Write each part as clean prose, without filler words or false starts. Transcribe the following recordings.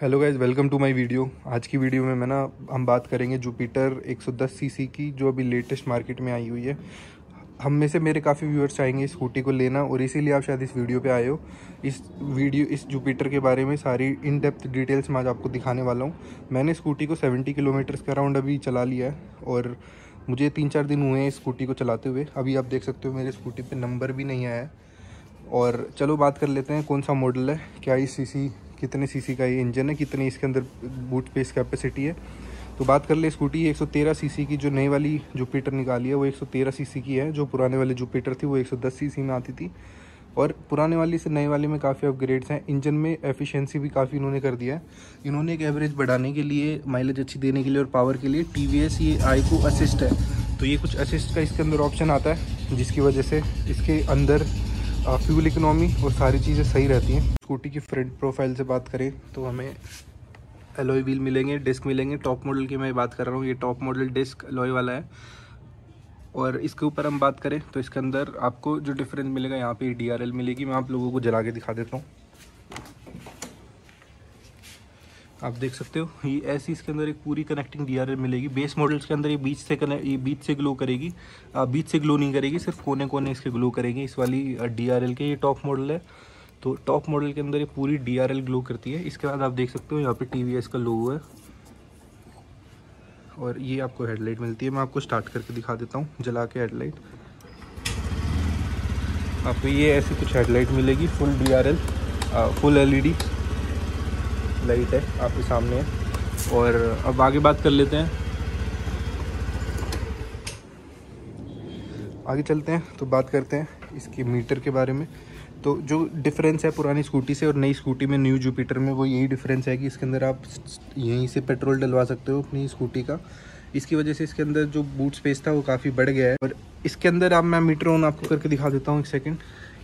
Hello guys, welcome to my video. आज की video में हम बात करेंगे जुपिटर 110 सीसी की, जो अभी लेटेस्ट मार्केट में आई हुई है। हम में से मेरे काफ़ी व्यूअर्स चाहेंगे इस स्कूटी को लेना, और इसीलिए आप शायद इस वीडियो पे आए हो। इस जुपिटर के बारे में सारी इन डेप्थ डिटेल्स मैं आज आपको दिखाने वाला हूँ। मैंने स्कूटी को 70 किलोमीटर्स के अराउंड अभी चला लिया है, और मुझे 3-4 दिन हुए हैं स्कूटी को चलाते हुए। अभी आप देख सकते हो मेरे स्कूटी पर नंबर भी नहीं आया है। और चलो बात कर लेते हैं कौन सा मॉडल है, क्या इस सीसी कितने सीसी का ये इंजन है, कितनी इसके अंदर बूट स्पेस कैपेसिटी है। तो बात कर ले, स्कूटी 113 सीसी की जो नई वाली जुपिटर निकाली है वो 113 सीसी की है। जो पुराने वाली जुपिटर थी वो 110 सीसी में आती थी, और पुराने वाली से नए वाले में काफ़ी अपग्रेड्स हैं। इंजन में एफिशिएंसी भी काफ़ी इन्होंने कर दिया है। इन्होंने एक एवरेज बढ़ाने के लिए, माइलेज अच्छी देने के लिए और पावर के लिए TVS ये आईको असिस्ट है, तो ये कुछ असिस्ट का इसके अंदर ऑप्शन आता है, जिसकी वजह से इसके अंदर फ्यूल इकोनॉमी और सारी चीज़ें सही रहती हैं। स्कूटी की फ्रंट प्रोफाइल से बात करें तो हमें एलॉय व्हील मिलेंगे, डिस्क मिलेंगे। टॉप मॉडल की मैं बात कर रहा हूँ, ये टॉप मॉडल डिस्क एलॉय वाला है। और इसके ऊपर हम बात करें तो इसके अंदर आपको जो डिफरेंस मिलेगा, यहाँ पे DRL मिलेगी। मैं आप लोगों को जला के दिखा देता हूँ, आप देख सकते हो। ये ऐसी इसके अंदर एक पूरी कनेक्टिंग DRL मिलेगी। बेस मॉडल्स के अंदर ये बीच से ग्लो करेगी, बीच से ग्लो नहीं करेगी, सिर्फ कोने कोने इसके ग्लो करेगी। इस वाली DRL के, ये टॉप मॉडल है, तो टॉप मॉडल के अंदर ये पूरी DRL ग्लो करती है। इसके बाद आप देख सकते हो यहाँ पे TVS का लोगो है, और ये आपको हेडलाइट मिलती है। मैं आपको स्टार्ट करके दिखा देता हूँ, जला के हेडलाइट। आपको ये ऐसी कुछ हेडलाइट मिलेगी, full DRL, full LED light है आपके सामने है। और अब आगे बात कर लेते हैं, आगे चलते हैं तो बात करते हैं इसके मीटर के बारे में। तो जो डिफरेंस है पुरानी स्कूटी से और नई स्कूटी में, न्यू जुपिटर में, वो यही डिफरेंस है कि इसके अंदर आप यहीं से पेट्रोल डलवा सकते हो अपनी स्कूटी का। इसकी वजह से इसके अंदर जो बूट स्पेस था वो काफ़ी बढ़ गया है। और इसके अंदर आप, मैं मीटर ऑन आपको करके दिखा देता हूँ एक सेकेंड।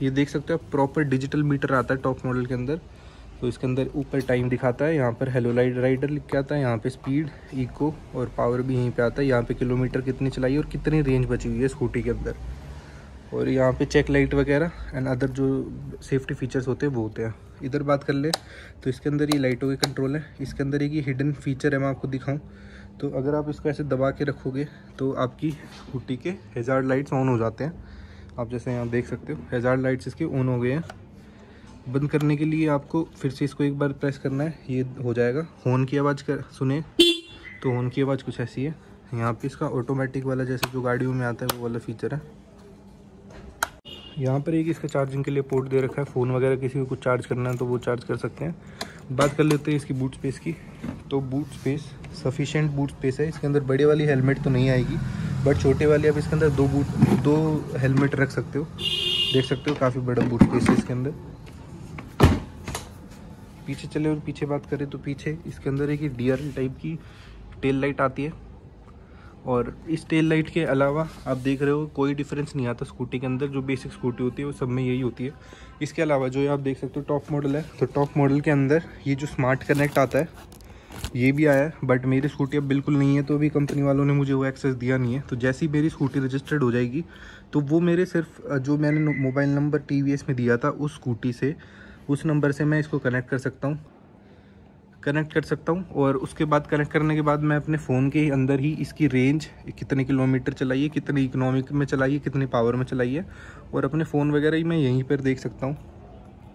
ये देख सकते हो, प्रॉपर डिजिटल मीटर आता है टॉप मॉडल के अंदर। तो इसके अंदर ऊपर टाइम दिखाता है, यहाँ पर हेलो राइडर लिख के आता है, यहाँ पे स्पीड, इको और पावर भी यहीं पे आता है। यहाँ पे किलोमीटर कितनी चलाई और कितनी रेंज बची हुई है स्कूटी के अंदर, और यहाँ पे चेक लाइट वगैरह एंड अदर जो सेफ्टी फीचर्स होते हैं वो होते हैं। इधर बात कर ले तो इसके अंदर ये लाइटों के कंट्रोल है। इसके अंदर एक ये हिडन फीचर है, मैं आपको दिखाऊँ तो अगर आप इसको ऐसे दबा के रखोगे तो आपकी स्कूटी के हैजार्ड लाइट्स ऑन हो जाते हैं। आप जैसे यहाँ देख सकते हो, हैजार्ड लाइट्स इसके ऑन हो गए हैं। बंद करने के लिए आपको फिर से इसको एक बार प्रेस करना है, ये हो जाएगा। हॉर्न की आवाज़ सुने तो हॉर्न की आवाज़ कुछ ऐसी है। यहाँ पे इसका ऑटोमेटिक वाला, जैसे जो गाड़ियों में आता है, वो वाला फीचर है। यहाँ पर एक इसका चार्जिंग के लिए पोर्ट दे रखा है, फ़ोन वगैरह किसी को कुछ चार्ज करना है तो वो चार्ज कर सकते हैं। बात कर लेते हैं इसकी बूट स्पेस की, तो boot space sufficient boot space है। इसके अंदर बड़े वाली हेलमेट तो नहीं आएगी, बट छोटे वाले आप इसके अंदर दो हेलमेट रख सकते हो। देख सकते हो काफ़ी बड़ा बूट स्पेस है इसके अंदर। पीछे चले और पीछे बात करें तो पीछे इसके अंदर एक DRL टाइप की टेल लाइट आती है, और इस टेल लाइट के अलावा आप देख रहे हो कोई डिफरेंस नहीं आता स्कूटी के अंदर। जो बेसिक स्कूटी होती है वो सब में यही होती है। इसके अलावा जो आप देख सकते हो टॉप मॉडल है, तो टॉप मॉडल के अंदर ये जो स्मार्ट कनेक्ट आता है ये भी आया है, बट मेरी स्कूटी अब बिल्कुल नहीं है, तो अभी कंपनी वालों ने मुझे वो एक्सेस दिया नहीं है। तो जैसे ही मेरी स्कूटी रजिस्टर्ड हो जाएगी तो वो मेरे सिर्फ जो मैंने मोबाइल नंबर TVS में दिया था उस स्कूटी से, उस नंबर से मैं इसको कनेक्ट कर सकता हूँ। और उसके बाद कनेक्ट करने के बाद मैं अपने फ़ोन के अंदर ही इसकी रेंज, कितने किलोमीटर चलाइए, कितने इकोनॉमिक में चलाइए, कितने पावर में चलाइए, और अपने फ़ोन वगैरह ही मैं यहीं पर देख सकता हूँ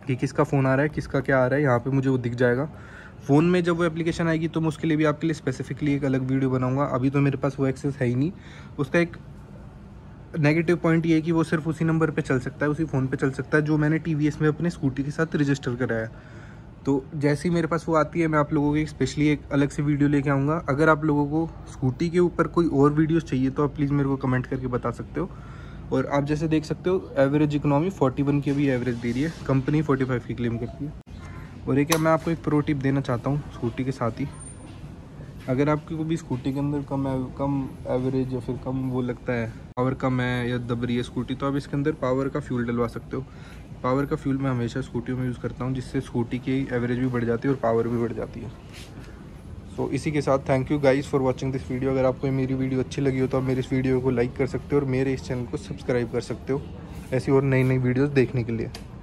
कि किसका फ़ोन आ रहा है, किसका क्या आ रहा है। यहाँ पे मुझे वो दिख जाएगा फ़ोन में। जब वो एप्लीकेशन आएगी तो मैं उसके लिए भी, आपके लिए स्पेसिफिकली एक अलग वीडियो बनाऊँगा। अभी तो मेरे पास वो एक्सेस है ही नहीं। उसका एक नेगेटिव पॉइंट ये है कि वो सिर्फ उसी नंबर पे चल सकता है, उसी फ़ोन पे चल सकता है जो मैंने TVS में अपने स्कूटी के साथ रजिस्टर कराया। तो जैसे ही मेरे पास वो आती है मैं आप लोगों के स्पेशली एक अलग से वीडियो लेके आऊँगा। अगर आप लोगों को स्कूटी के ऊपर कोई और वीडियोस चाहिए तो आप प्लीज़ मेरे को कमेंट करके बता सकते हो। और आप जैसे देख सकते हो एवरेज इकोनॉमी 41 की भी एवरेज दे रही है, कंपनी 45 की क्लेम करती है। और एक मैं आपको एक प्रो टिप देना चाहता हूँ स्कूटी के साथ ही, अगर आपकी को भी स्कूटी के अंदर कम एवरेज या फिर कम वो लगता है, पावर कम है या दब रही है स्कूटी, तो आप इसके अंदर पावर का फ्यूल डलवा सकते हो। पावर का फ्यूल मैं हमेशा स्कूटी में यूज़ करता हूँ, जिससे स्कूटी की एवरेज भी बढ़ जाती है और पावर भी बढ़ जाती है। सो इसी के साथ thank you guys for watching this video. अगर आपको मेरी वीडियो अच्छी लगी हो तो आप मेरे इस वीडियो को लाइक कर सकते हो और मेरे इस चैनल को सब्सक्राइब कर सकते हो ऐसी और नई नई वीडियोज़ देखने के लिए।